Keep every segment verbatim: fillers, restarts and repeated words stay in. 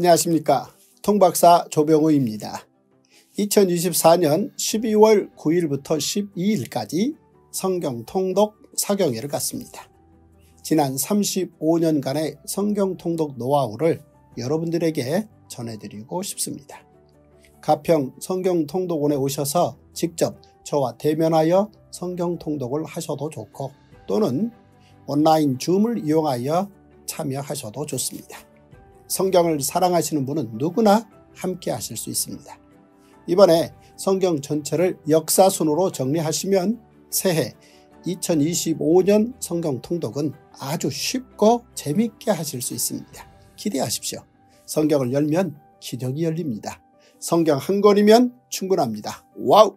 안녕하십니까. 통박사 조병호입니다. 이천이십사년 십이월 구일부터 십이일까지 성경통독 사경회를 갖습니다. 지난 삼십오년간의 성경통독 노하우를 여러분들에게 전해드리고 싶습니다. 가평 성경통독원에 오셔서 직접 저와 대면하여 성경통독을 하셔도 좋고, 또는 온라인 줌을 이용하여 참여하셔도 좋습니다. 성경을 사랑하시는 분은 누구나 함께 하실 수 있습니다. 이번에 성경 전체를 역사순으로 정리하시면 새해 이천이십오년 성경통독은 아주 쉽고 재미있게 하실 수 있습니다. 기대하십시오. 성경을 열면 기적이 열립니다. 성경 한 권이면 충분합니다. 와우!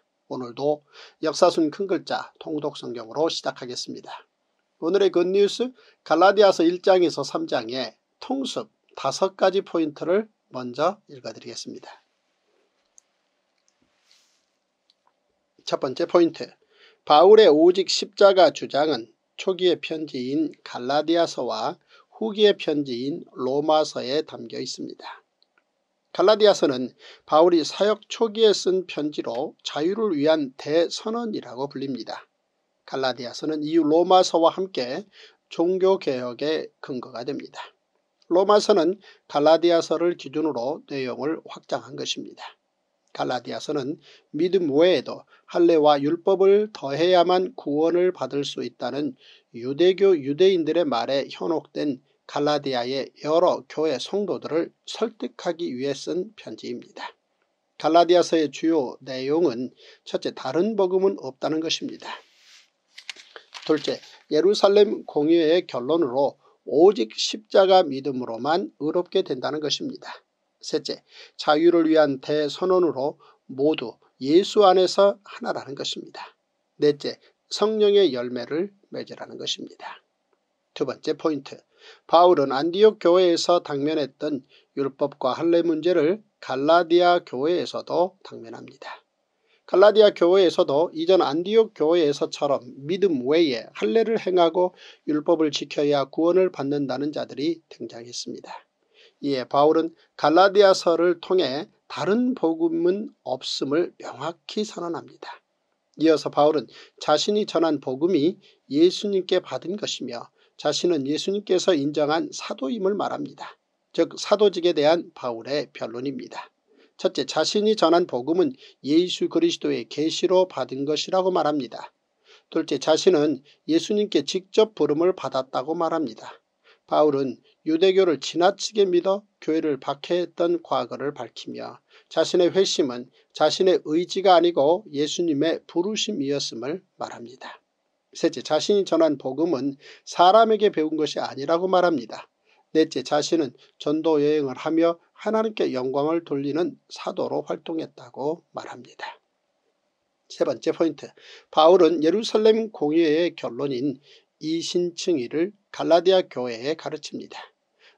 오늘도 역사순 큰 글자 통독 성경으로 시작하겠습니다. 오늘의 굿뉴스 갈라디아서 일장에서 삼장의 통습 다섯 가지 포인트를 먼저 읽어드리겠습니다. 첫 번째 포인트, 바울의 오직 십자가 주장은 초기의 편지인 갈라디아서와 후기의 편지인 로마서에 담겨 있습니다. 갈라디아서는 바울이 사역 초기에 쓴 편지로 자유를 위한 대선언이라고 불립니다. 갈라디아서는 이후 로마서와 함께 종교개혁의 근거가 됩니다. 로마서는 갈라디아서를 기준으로 내용을 확장한 것입니다. 갈라디아서는 믿음 외에도 할례와 율법을 더해야만 구원을 받을 수 있다는 유대교 유대인들의 말에 현혹된 갈라디아의 여러 교회 성도들을 설득하기 위해 쓴 편지입니다. 갈라디아서의 주요 내용은 첫째, 다른 복음은 없다는 것입니다. 둘째, 예루살렘 공의회의 결론으로 오직 십자가 믿음으로만 의롭게 된다는 것입니다. 셋째, 자유를 위한 대선언으로 모두 예수 안에서 하나라는 것입니다. 넷째, 성령의 열매를 맺으라는 것입니다. 두 번째 포인트, 바울은 안디옥 교회에서 당면했던 율법과 할례 문제를 갈라디아 교회에서도 당면합니다. 갈라디아 교회에서도 이전 안디옥 교회에서처럼 믿음 외에 할례를 행하고 율법을 지켜야 구원을 받는다는 자들이 등장했습니다. 이에 바울은 갈라디아서를 통해 다른 복음은 없음을 명확히 선언합니다. 이어서 바울은 자신이 전한 복음이 예수님께 받은 것이며 자신은 예수님께서 인정한 사도임을 말합니다. 즉, 사도직에 대한 바울의 변론입니다. 첫째, 자신이 전한 복음은 예수 그리스도의 계시로 받은 것이라고 말합니다. 둘째, 자신은 예수님께 직접 부름을 받았다고 말합니다. 바울은 유대교를 지나치게 믿어 교회를 박해했던 과거를 밝히며 자신의 회심은 자신의 의지가 아니고 예수님의 부르심이었음을 말합니다. 셋째, 자신이 전한 복음은 사람에게 배운 것이 아니라고 말합니다. 넷째, 자신은 전도 여행을 하며 하나님께 영광을 돌리는 사도로 활동했다고 말합니다. 세 번째 포인트, 바울은 예루살렘 공의회의 결론인 이신층의를 갈라디아 교회에 가르칩니다.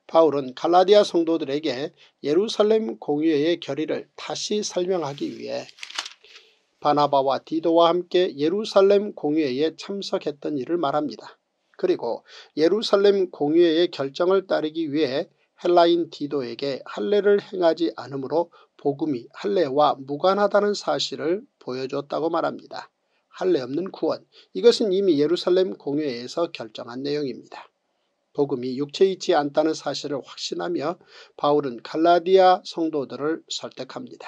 바울은 갈라디아 성도들에게 예루살렘 공의회의 결의를 다시 설명하기 위해 바나바와 디도와 함께 예루살렘 공의회에 참석했던 일을 말합니다. 그리고 예루살렘 공의회의 결정을 따르기 위해 헬라인 디도에게 할례를 행하지 않으므로 복음이 할례와 무관하다는 사실을 보여줬다고 말합니다. 할례 없는 구원, 이것은 이미 예루살렘 공의회에서 결정한 내용입니다. 복음이 육체에 있지 않다는 사실을 확신하며 바울은 갈라디아 성도들을 설득합니다.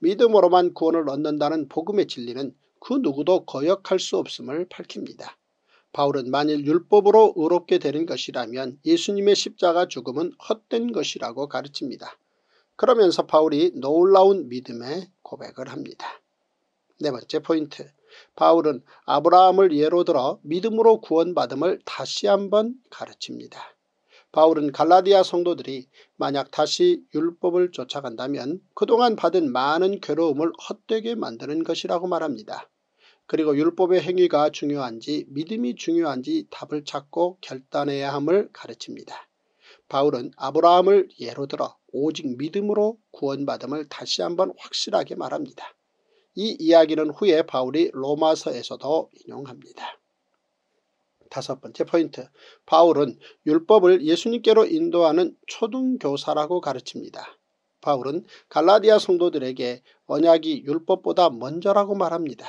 믿음으로만 구원을 얻는다는 복음의 진리는 그 누구도 거역할 수 없음을 밝힙니다. 바울은 만일 율법으로 의롭게 되는 것이라면 예수님의 십자가 죽음은 헛된 것이라고 가르칩니다. 그러면서 바울이 놀라운 믿음의 고백을 합니다. 네 번째 포인트, 바울은 아브라함을 예로 들어 믿음으로 구원받음을 다시 한번 가르칩니다. 바울은 갈라디아 성도들이 만약 다시 율법을 쫓아간다면 그동안 받은 많은 괴로움을 헛되게 만드는 것이라고 말합니다. 그리고 율법의 행위가 중요한지 믿음이 중요한지 답을 찾고 결단해야 함을 가르칩니다. 바울은 아브라함을 예로 들어 오직 믿음으로 구원받음을 다시 한번 확실하게 말합니다. 이 이야기는 후에 바울이 로마서에서도 인용합니다. 다섯 번째 포인트, 바울은 율법을 예수님께로 인도하는 초등교사라고 가르칩니다. 바울은 갈라디아 성도들에게 언약이 율법보다 먼저라고 말합니다.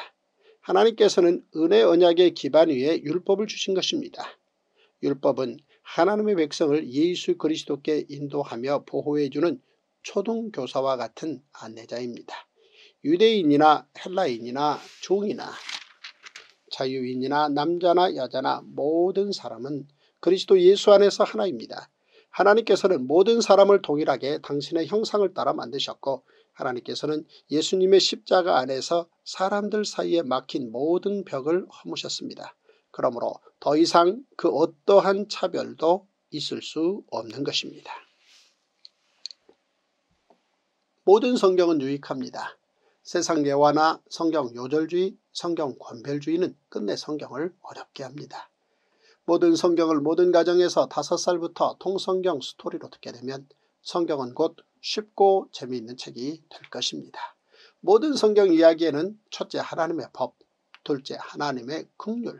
하나님께서는 은혜 언약의 기반 위에 율법을 주신 것입니다. 율법은 하나님의 백성을 예수 그리스도께 인도하며 보호해주는 초등교사와 같은 안내자입니다. 유대인이나 헬라인이나 종이나 자유인이나 남자나 여자나 모든 사람은 그리스도 예수 안에서 하나입니다. 하나님께서는 모든 사람을 동일하게 당신의 형상을 따라 만드셨고 하나님께서는 예수님의 십자가 안에서 사람들 사이에 막힌 모든 벽을 허무셨습니다. 그러므로 더 이상 그 어떠한 차별도 있을 수 없는 것입니다. 모든 성경은 유익합니다. 세상 예화나 성경 요절주의, 성경 권별주의는 끝내 성경을 어렵게 합니다. 모든 성경을 모든 가정에서 다섯 살부터 통성경 스토리로 듣게 되면 성경은 곧 쉽고 재미있는 책이 될 것입니다. 모든 성경 이야기에는 첫째 하나님의 법, 둘째 하나님의 긍휼,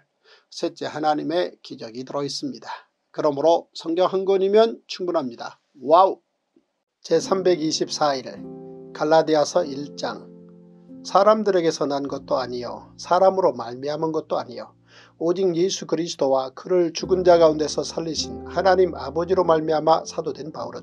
셋째 하나님의 기적이 들어있습니다. 그러므로 성경 한 권이면 충분합니다. 와우! 제삼백이십사일 갈라디아서 일장. 사람들에게서 난 것도 아니요 사람으로 말미암은 것도 아니요 오직 예수 그리스도와 그를 죽은 자 가운데서 살리신 하나님 아버지로 말미암아 사도된 바울은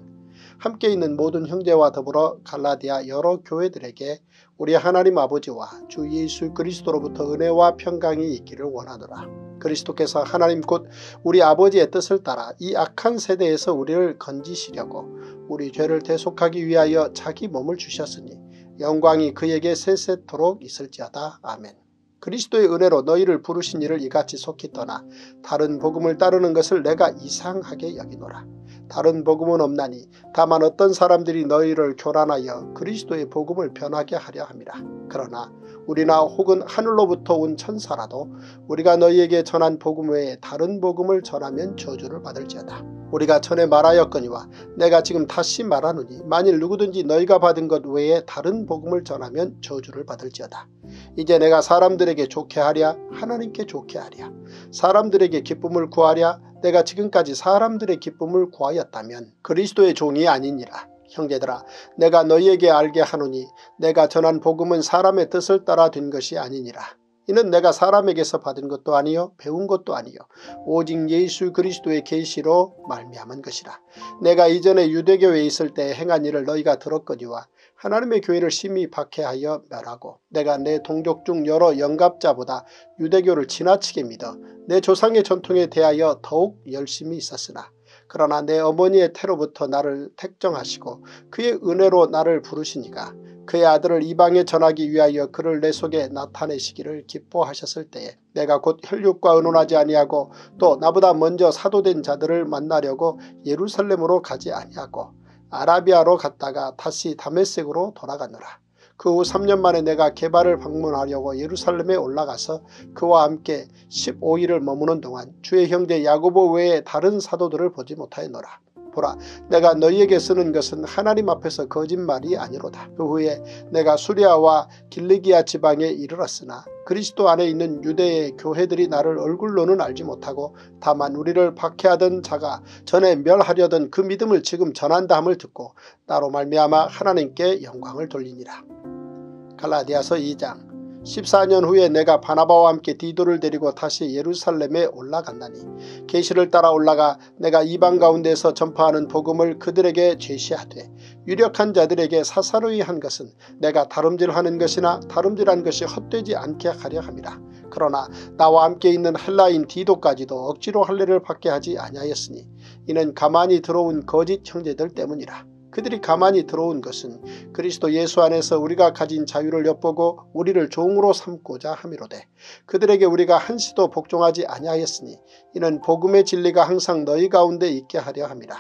함께 있는 모든 형제와 더불어 갈라디아 여러 교회들에게 우리 하나님 아버지와 주 예수 그리스도로부터 은혜와 평강이 있기를 원하노라. 그리스도께서 하나님 곧 우리 아버지의 뜻을 따라 이 악한 세대에서 우리를 건지시려고 우리 죄를 대속하기 위하여 자기 몸을 주셨으니 영광이 그에게 세세토록 있을지어다. 아멘. 그리스도의 은혜로 너희를 부르신 이를 이같이 속히 떠나 다른 복음을 따르는 것을 내가 이상하게 여기노라. 다른 복음은 없나니 다만 어떤 사람들이 너희를 교란하여 그리스도의 복음을 변하게 하려 함이라. 그러나 우리나 혹은 하늘로부터 온 천사라도 우리가 너희에게 전한 복음 외에 다른 복음을 전하면 저주를 받을지어다. 우리가 전에 말하였거니와 내가 지금 다시 말하노니 만일 누구든지 너희가 받은 것 외에 다른 복음을 전하면 저주를 받을지어다. 이제 내가 사람들에게 좋게 하랴 하나님께 좋게 하랴 사람들에게 기쁨을 구하랴 내가 지금까지 사람들의 기쁨을 구하였다면 그리스도의 종이 아니니라. 형제들아 내가 너희에게 알게 하노니 내가 전한 복음은 사람의 뜻을 따라 된 것이 아니니라. 이는 내가 사람에게서 받은 것도 아니요 배운 것도 아니요 오직 예수 그리스도의 계시로 말미암은 것이라. 내가 이전에 유대교에 있을 때 행한 일을 너희가 들었거니와 하나님의 교회를 심히 박해하여 멸하고 내가 내 동족 중 여러 영갑자보다 유대교를 지나치게 믿어 내 조상의 전통에 대하여 더욱 열심히 있었으나 그러나 내 어머니의 태로부터 나를 택정하시고 그의 은혜로 나를 부르시니가 그의 아들을 이방에 전하기 위하여 그를 내 속에 나타내시기를 기뻐하셨을 때에 내가 곧 혈육과 의논하지 아니하고 또 나보다 먼저 사도된 자들을 만나려고 예루살렘으로 가지 아니하고 아라비아로 갔다가 다시 다메섹으로 돌아가노라. 그 후 삼 년 만에 내가 개발을 방문하려고 예루살렘에 올라가서 그와 함께 십오일을 머무는 동안 주의 형제 야고보 외에 다른 사도들을 보지 못하였노라. 보라, 내가 너희에게 쓰는 것은 하나님 앞에서 거짓말이 아니로다. 그 후에 내가 수리아와 길리기아 지방에 이르렀으나 그리스도 안에 있는 유대의 교회들이 나를 얼굴로는 알지 못하고 다만 우리를 박해하던 자가 전에 멸하려던 그 믿음을 지금 전한다 함을 듣고 나로 말미암아 하나님께 영광을 돌리니라. 갈라디아서 이장. 십사 년 후에 내가 바나바와 함께 디도를 데리고 다시 예루살렘에 올라간다니 계시를 따라 올라가 내가 이방 가운데서 전파하는 복음을 그들에게 제시하되 유력한 자들에게 사사로이 한 것은 내가 다름질하는 것이나 다름질한 것이 헛되지 않게 하려 함이라. 그러나 나와 함께 있는 헬라인 디도까지도 억지로 할례를 받게 하지 아니하였으니 이는 가만히 들어온 거짓 형제들 때문이라. 그들이 가만히 들어온 것은 그리스도 예수 안에서 우리가 가진 자유를 엿보고 우리를 종으로 삼고자 함이로되 그들에게 우리가 한시도 복종하지 아니하였으니 이는 복음의 진리가 항상 너희 가운데 있게 하려 함이라.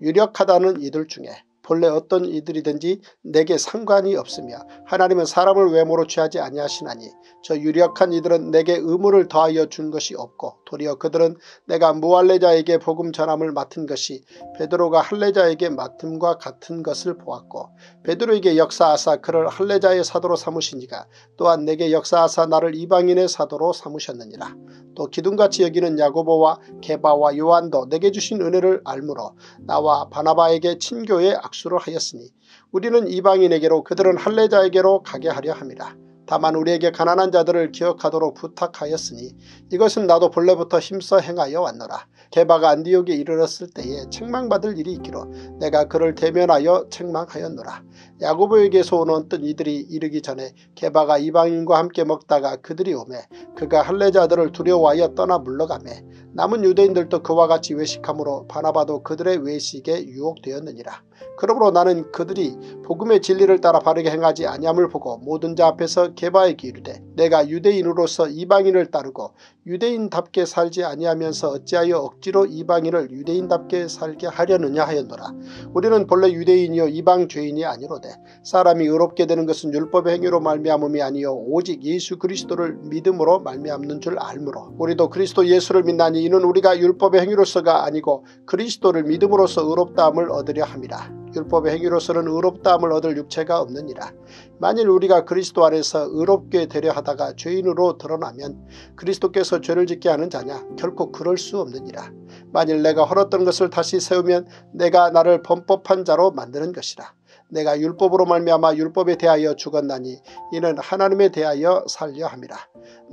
유력하다는 이들 중에 본래 어떤 이들이든지 내게 상관이 없으며 하나님은 사람을 외모로 취하지 아니하시나니 저 유력한 이들은 내게 의무를 더하여 준 것이 없고 도리어 그들은 내가 무할례자에게 복음 전함을 맡은 것이 베드로가 할례자에게 맡음과 같은 것을 보았고 베드로에게 역사하사 그를 할례자의 사도로 삼으시니가 또한 내게 역사하사 나를 이방인의 사도로 삼으셨느니라. 또 기둥같이 여기는 야고보와 게바와 요한도 내게 주신 은혜를 알므로 나와 바나바에게 친교의 악 수로 하였으니 우리는 이방인에게로 그들은 할례자에게로 가게 하려 함이라. 다만 우리에게 가난한 자들을 기억하도록 부탁하였으니 이것은 나도 본래부터 힘써 행하여 왔노라. 게바가 안디옥에 이르렀을 때에 책망받을 일이 있기로 내가 그를 대면하여 책망하였노라. 야고보에게서 온 어떤 이들이 이르기 전에 게바가 이방인과 함께 먹다가 그들이 오매 그가 할례자들을 두려워하여 떠나 물러가매 남은 유대인들도 그와 같이 외식함으로 바나바도 그들의 외식에 유혹되었느니라. 그러므로 나는 그들이 복음의 진리를 따라 바르게 행하지 아니함을 보고 모든 자 앞에서 게바에게 이르되 내가 유대인으로서 이방인을 따르고 유대인답게 살지 아니하면서 어찌하여 억지로 이방인을 유대인답게 살게 하려느냐 하였노라. 우리는 본래 유대인이요 이방 죄인이 아니로되 사람이 의롭게 되는 것은 율법의 행위로 말미암음이 아니요 오직 예수 그리스도를 믿음으로 말미암는 줄 알므로 우리도 그리스도 예수를 믿나니 이는 우리가 율법의 행위로서가 아니고 그리스도를 믿음으로서 의롭다함을 얻으려 함이라. 율법의 행위로서는 의롭다함을 얻을 육체가 없느니라. 만일 우리가 그리스도 안에서 의롭게 되려 하다가 죄인으로 드러나면 그리스도께서 죄를 짓게 하는 자냐 결코 그럴 수 없느니라. 만일 내가 헐었던 것을 다시 세우면 내가 나를 범법한 자로 만드는 것이라. 내가 율법으로 말미암아 율법에 대하여 죽었나니 이는 하나님에 대하여 살려 함이라.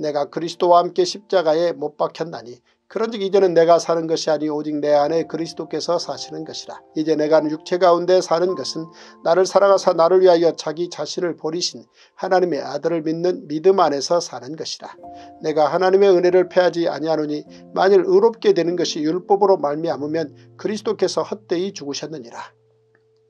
내가 그리스도와 함께 십자가에 못 박혔나니 그런즉 이제는 내가 사는 것이 아니 오직 내 안에 그리스도께서 사시는 것이라. 이제 내가 육체 가운데 사는 것은 나를 사랑하사 나를 위하여 자기 자신을 버리신 하나님의 아들을 믿는 믿음 안에서 사는 것이라. 내가 하나님의 은혜를 패하지 아니하노니 만일 의롭게 되는 것이 율법으로 말미암으면 그리스도께서 헛되이 죽으셨느니라.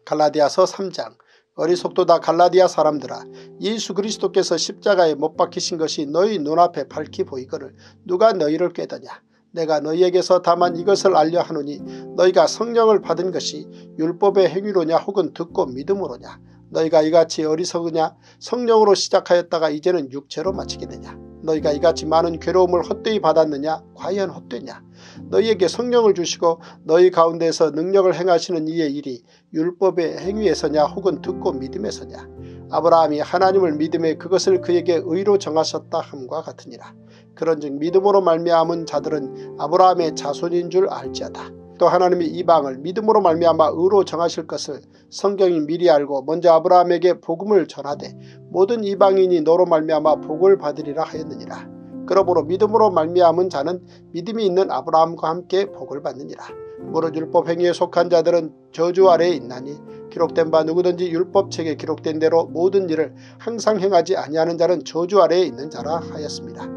갈라디아서 삼 장. 어리석도다 갈라디아 사람들아 예수 그리스도께서 십자가에 못 박히신 것이 너희 눈앞에 밝히 보이거늘 누가 너희를 꾀더냐. 내가 너희에게서 다만 이것을 알려 하노니 너희가 성령을 받은 것이 율법의 행위로냐 혹은 듣고 믿음으로냐. 너희가 이같이 어리석으냐. 성령으로 시작하였다가 이제는 육체로 마치겠느냐. 너희가 이같이 많은 괴로움을 헛되이 받았느냐. 과연 헛되냐. 너희에게 성령을 주시고 너희 가운데서 능력을 행하시는 이의 일이 율법의 행위에서냐 혹은 듣고 믿음에서냐. 아브라함이 하나님을 믿음에 그것을 그에게 의로 정하셨다 함과 같으니라. 그런즉 믿음으로 말미암은 자들은 아브라함의 자손인 줄 알지어다. 또 하나님이 이방을 믿음으로 말미암아 의로 정하실 것을 성경이 미리 알고 먼저 아브라함에게 복음을 전하되 모든 이방인이 너로 말미암아 복을 받으리라 하였느니라. 그러므로 믿음으로 말미암은 자는 믿음이 있는 아브라함과 함께 복을 받느니라. 무릇 율법 행위에 속한 자들은 저주 아래에 있나니 기록된 바 누구든지 율법책에 기록된 대로 모든 일을 항상 행하지 아니하는 자는 저주 아래에 있는 자라 하였습니다.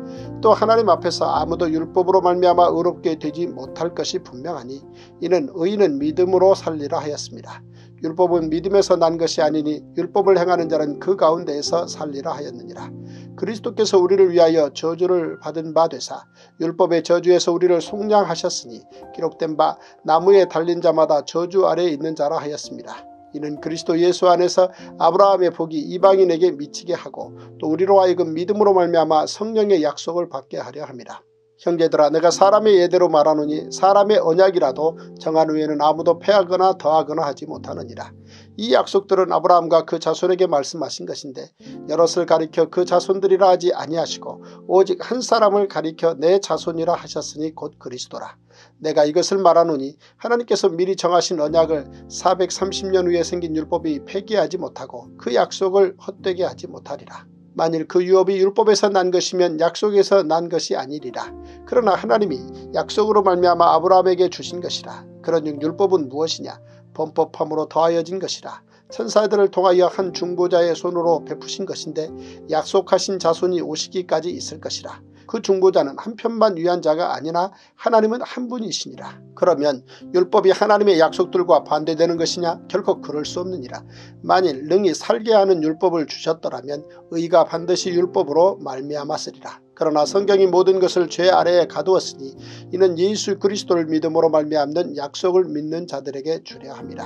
또 하나님 앞에서 아무도 율법으로 말미암아 의롭게 되지 못할 것이 분명하니 이는 의인은 믿음으로 살리라 하였습니다. 율법은 믿음에서 난 것이 아니니 율법을 행하는 자는 그 가운데에서 살리라 하였느니라. 그리스도께서 우리를 위하여 저주를 받은 바 되사 율법의 저주에서 우리를 속량하셨으니 기록된 바 나무에 달린 자마다 저주 아래에 있는 자라 하였습니다. 이는 그리스도 예수 안에서 아브라함의 복이 이방인에게 미치게 하고 또 우리로 하여금 믿음으로 말미암아 성령의 약속을 받게 하려 함이라. 형제들아 내가 사람의 예대로 말하노니 사람의 언약이라도 정한 후에는 아무도 패하거나 더하거나 하지 못하느니라. 이 약속들은 아브라함과 그 자손에게 말씀하신 것인데 여럿을 가리켜 그 자손들이라 하지 아니하시고 오직 한 사람을 가리켜 내 자손이라 하셨으니 곧 그리스도라. 내가 이것을 말하노니 하나님께서 미리 정하신 언약을 사백삼십 년 후에 생긴 율법이 폐기하지 못하고 그 약속을 헛되게 하지 못하리라. 만일 그 유업이 율법에서 난 것이면 약속에서 난 것이 아니리라. 그러나 하나님이 약속으로 말미암아 아브라함에게 주신 것이라. 그런즉 율법은 무엇이냐? 범법함으로 더하여진 것이라. 천사들을 통하여 한 중보자의 손으로 베푸신 것인데 약속하신 자손이 오시기까지 있을 것이라. 그 중보자는 한 편만 위한 자가 아니나 하나님은 한 분이시니라. 그러면 율법이 하나님의 약속들과 반대되는 것이냐? 결코 그럴 수 없느니라. 만일 능히 살게 하는 율법을 주셨더라면 의가 반드시 율법으로 말미암았으리라. 그러나 성경이 모든 것을 죄 아래에 가두었으니 이는 예수 그리스도를 믿음으로 말미암는 약속을 믿는 자들에게 주려 함이라.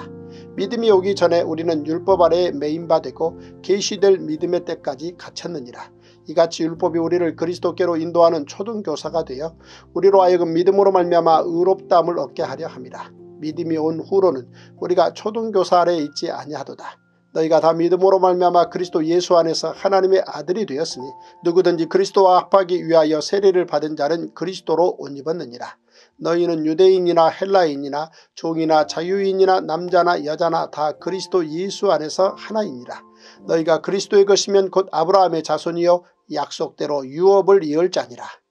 믿음이 오기 전에 우리는 율법 아래에 매인바되고 계시될 믿음의 때까지 갇혔느니라. 이같이 율법이 우리를 그리스도께로 인도하는 초등교사가 되어 우리로 하여금 믿음으로 말미암아 의롭다함을 얻게 하려 함이라. 믿음이 온 후로는 우리가 초등교사 아래에 있지 아니하도다. 너희가 다 믿음으로 말미암아 그리스도 예수 안에서 하나님의 아들이 되었으니 누구든지 그리스도와 합하기 위하여 세례를 받은 자는 그리스도로 옷 입었느니라. 너희는 유대인이나 헬라인이나 종이나 자유인이나 남자나 여자나 다 그리스도 예수 안에서 하나이니라. 너희가 그리스도의 것이면 곧 아브라함의 자손이요 약속대로 유업을 이을 자니라.